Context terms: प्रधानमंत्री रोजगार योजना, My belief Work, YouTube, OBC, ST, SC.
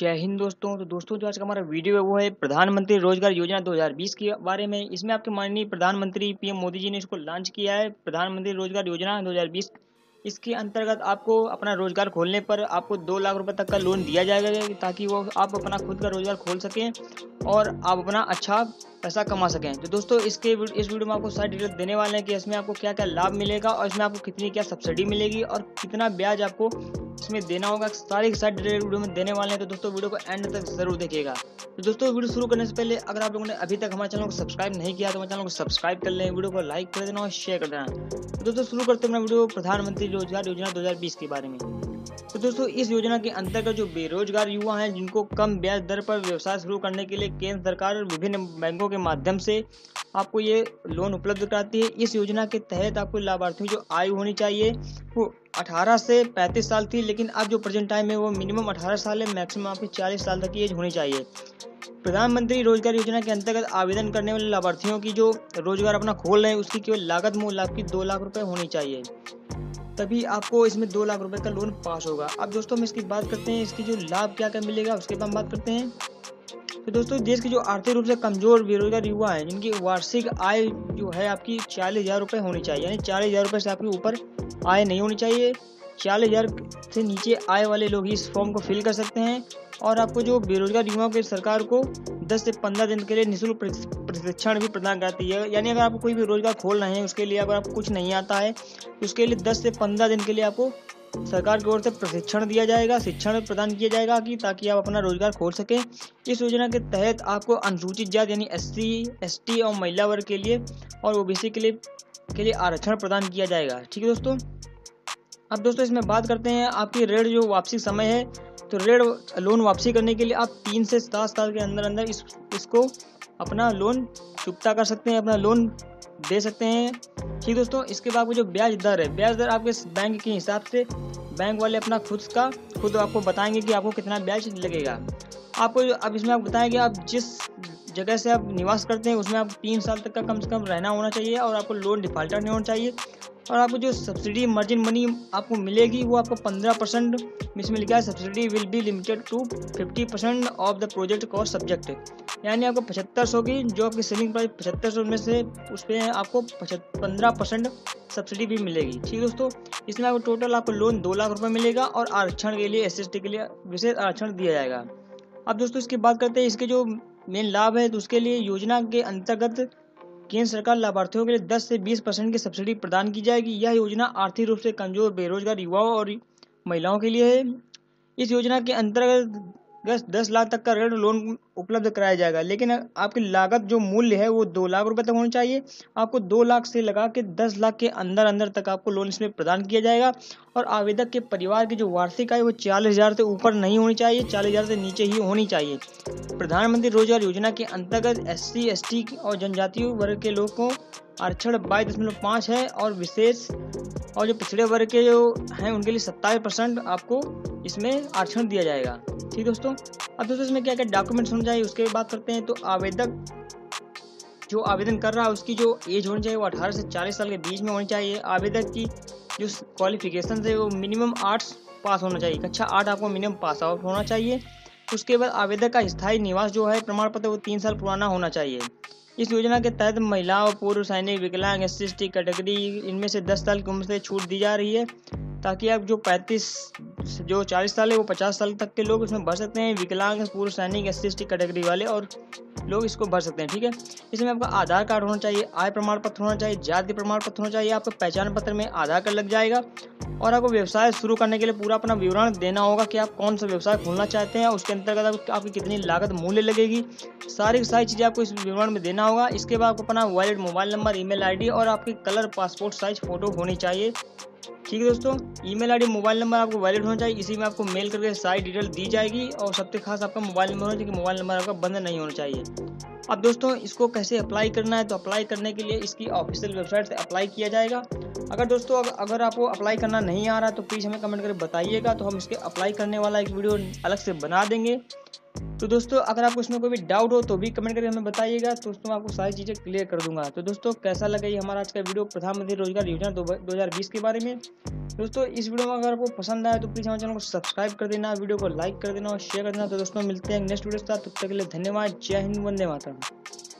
जय हिंद दोस्तों। तो दोस्तों जो आज का हमारा वीडियो है वो है प्रधानमंत्री रोजगार योजना 2020 के बारे में। इसमें आपके माननीय प्रधानमंत्री पीएम मोदी जी ने इसको लॉन्च किया है। प्रधानमंत्री रोजगार योजना 2020 इसके अंतर्गत आपको अपना रोजगार खोलने पर आपको 2 लाख रुपए तक का लोन दिया जाएगा, ताकि वो आप अपना खुद का रोजगार खोल सकें और आप अपना अच्छा पैसा कमा सकें। तो दोस्तों इस वीडियो में आपको सारी डिटेल देने वाले हैं कि इसमें आपको क्या क्या लाभ मिलेगा और इसमें आपको कितनी क्या सब्सिडी मिलेगी और कितना ब्याज आपको इसमें देना होगा, सारे के साथ डिटेल वीडियो में देने वाले हैं। तो दोस्तों वीडियो को एंड तक जरूर देखिएगा। तो दोस्तों वीडियो शुरू करने से पहले अगर आप लोगों ने अभी तक हमारे चैनल को सब्सक्राइब नहीं किया तो हमारे चैनल को सब्सक्राइब कर लें, वीडियो को लाइक कर देना और शेयर कर देना। तो दोस्तों शुरू करते हैं अपना वीडियो प्रधानमंत्री रोजगार योजना 2020 के बारे में। तो दोस्तों इस योजना के अंतर्गत जो बेरोजगार युवा हैं जिनको कम ब्याज दर पर व्यवसाय शुरू करने के लिए केंद्र सरकार और विभिन्न बैंकों के माध्यम से आपको ये लोन उपलब्ध कराती है। इस योजना के तहत आपको लाभार्थियों की जो आयु होनी चाहिए वो 18 से 35 साल थी, लेकिन अब जो प्रेजेंट टाइम है वो मिनिमम 18 साल है, मैक्सिमम आपकी 40 साल तक की एज होनी चाहिए। प्रधानमंत्री रोजगार योजना के अंतर्गत आवेदन करने वाले लाभार्थियों की जो रोजगार अपना खोल रहे हैं उसकी केवल लागत मूल्य आपकी 2 लाख रुपए होनी चाहिए, तभी आपको इसमें 2 लाख रुपए का लोन पास होगा। अब दोस्तों हम इसकी बात करते हैं, इसकी जो लाभ क्या क्या मिलेगा उसके बाद हम बात करते हैं। तो दोस्तों देश के जो आर्थिक रूप से कमजोर बेरोजगार युवा हैं जिनकी वार्षिक आय जो है आपकी 40,000 रुपये होनी चाहिए, यानी 40,000 रुपये से आपके ऊपर आय नहीं होनी चाहिए। 40,000 से नीचे आय वाले लोग ही इस फॉर्म को फिल कर सकते हैं। और आपको जो बेरोजगार युवाओं के सरकार को 10 से 15 दिन के लिए निःशुल्क प्रशिक्षण भी प्रदान करती है, यानी अगर आपको कोई भी रोजगार खोल रहे हैं उसके लिए अगर आपको कुछ नहीं आता है उसके लिए 10 से 15 दिन के लिए आपको सरकार की ओर से प्रशिक्षण दिया जाएगा, शिक्षण प्रदान किया जाएगा कि ताकि आप अपना रोजगार खोल सकें। इस योजना के तहत आपको अनुसूचित जाति यानी SC, ST और महिला वर्ग के लिए और OBC के लिए आरक्षण प्रदान किया जाएगा। ठीक है दोस्तों। अब दोस्तों इसमें बात करते हैं आपकी ऋण जो वापसी समय है। तो ऋण लोन वापसी करने के लिए आप 3 से 7 साल के अंदर अंदर इसको अपना लोन चुकता कर सकते हैं, अपना लोन दे सकते हैं। ठीक दोस्तों। इसके बाद जो ब्याज दर है, ब्याज दर आपके बैंक के हिसाब से बैंक वाले अपना खुद आपको बताएंगे कि आपको कितना ब्याज लगेगा। आपको अब इसमें आप बताएंगे आप जिस जगह से आप निवास करते हैं उसमें आप 3 साल तक का कम से कम रहना होना चाहिए और आपको लोन डिफाल्टर नहीं होना चाहिए। और आपको जो सब्सिडी मार्जिन मनी आपको मिलेगी वो आपको 15% इसमें लिखा है subsidy will be limited to 50% of the project cost subject, यानी आपको 7500 की जो आपकी सेलिंग प्राइस 7500 में से उस पर आपको 15% सब्सिडी भी मिलेगी। ठीक दोस्तों। इसमें आपको टोटल आपको लोन 2 लाख रुपये मिलेगा और आरक्षण के लिए SC, ST के लिए विशेष आरक्षण दिया जाएगा। अब दोस्तों इसकी बात करते हैं इसके जो मेन लाभ है। तो उसके लिए योजना के अंतर्गत केंद्र सरकार लाभार्थियों के लिए 10 से 20% की सब्सिडी प्रदान की जाएगी। यह योजना आर्थिक रूप से कमजोर बेरोजगार युवाओं और महिलाओं के लिए है। इस योजना के अंतर्गत 10 लाख तक का ऋण लोन उपलब्ध कराया जाएगा, लेकिन आपकी लागत जो मूल्य है वो 2 लाख रुपए तक होना चाहिए। आपको 2 लाख से लगा के 10 लाख के अंदर अंदर तक आपको लोन इसमें प्रदान किया जाएगा। और आवेदक के परिवार की जो वार्षिक आय वो 40,000 से ऊपर नहीं होनी चाहिए, 40,000 से नीचे ही होनी चाहिए। प्रधानमंत्री रोजगार योजना के अंतर्गत SC, ST और जनजातीय वर्ग के लोगों को आरक्षण 22.5 है और विशेष और जो पिछड़े वर्ग के जो हैं उनके लिए 27% आपको इसमें आरक्षण दिया जाएगा। ठीक दोस्तों। अब दोस्तों इसमें क्या क्या डॉक्यूमेंट्स होने चाहिए उसके बात करते हैं। तो आवेदक जो आवेदन कर रहा है उसकी जो एज होनी चाहिए वो 18 से 40 साल के बीच में होनी चाहिए। आवेदक की जो क्वालिफिकेशन है वो मिनिमम 8 पास होना चाहिए, कक्षा 8 आपको मिनिमम पास आउट होना चाहिए। उसके बाद आवेदक का स्थायी निवास जो है प्रमाण पत्र वो 3 साल पुराना होना चाहिए। इस योजना के तहत महिलाओं, पूर्व सैनिक, विकलांग, SC, ST कैटेगरी इनमें से 10 साल की उम्र से छूट दी जा रही है, ताकि आप जो 40 साल है वो 50 साल तक के लोग इसमें भर सकते हैं। विकलांग, पूर्व सैनिक, SC, ST कैटेगरी वाले और लोग इसको भर सकते हैं। ठीक है। इसमें आपका आधार कार्ड होना चाहिए, आय प्रमाण पत्र होना चाहिए, जाति प्रमाण पत्र होना चाहिए, आपका पहचान पत्र में आधार कार्ड लग जाएगा। और आपको व्यवसाय शुरू करने के लिए पूरा अपना विवरण देना होगा कि आप कौन सा व्यवसाय खोलना चाहते हैं, उसके अंतर्गत आपकी कितनी लागत मूल्य लगेगी, सारी चीज़ें आपको इस विवरण में देना होगा। इसके बाद आपको अपना wallet, mobile number, email ID और आपकी कलर पासपोर्ट साइज फोटो होनी चाहिए। ठीक है दोस्तों। email ID, मोबाइल नंबर आपको वैलिड होना चाहिए, इसी में आपको मेल करके सारी डिटेल दी जाएगी। और सबसे खास आपका मोबाइल नंबर होना चाहिए, मोबाइल नंबर आपका बंद नहीं होना चाहिए। अब दोस्तों इसको कैसे अप्लाई करना है, तो अप्लाई करने के लिए इसकी ऑफिशियल वेबसाइट से अप्लाई किया जाएगा। अगर दोस्तों अगर आपको अप्लाई करना नहीं आ रहा तो प्लीज़ हमें कमेंट करके बताइएगा, तो हम इसके अप्लाई करने वाला एक वीडियो अलग से बना देंगे। तो दोस्तों अगर आपको इसमें कोई भी डाउट हो तो भी कमेंट करके हमें बताइएगा। दोस्तों आपको सारी चीज़ें क्लियर कर दूंगा। तो दोस्तों कैसा लगा ये हमारा आज का वीडियो प्रधानमंत्री रोजगार योजना 2020 के बारे में। दोस्तों इस वीडियो में अगर आपको पसंद आया तो प्लीज़ हमारे चैनल को सब्सक्राइब कर देना, वीडियो को लाइक कर देना और शेयर कर देना। तो दोस्तों मिलते हैं नेक्स्ट वीडियो के साथ, तब तक के लिए धन्यवाद। जय हिंद, वंदे मातरम।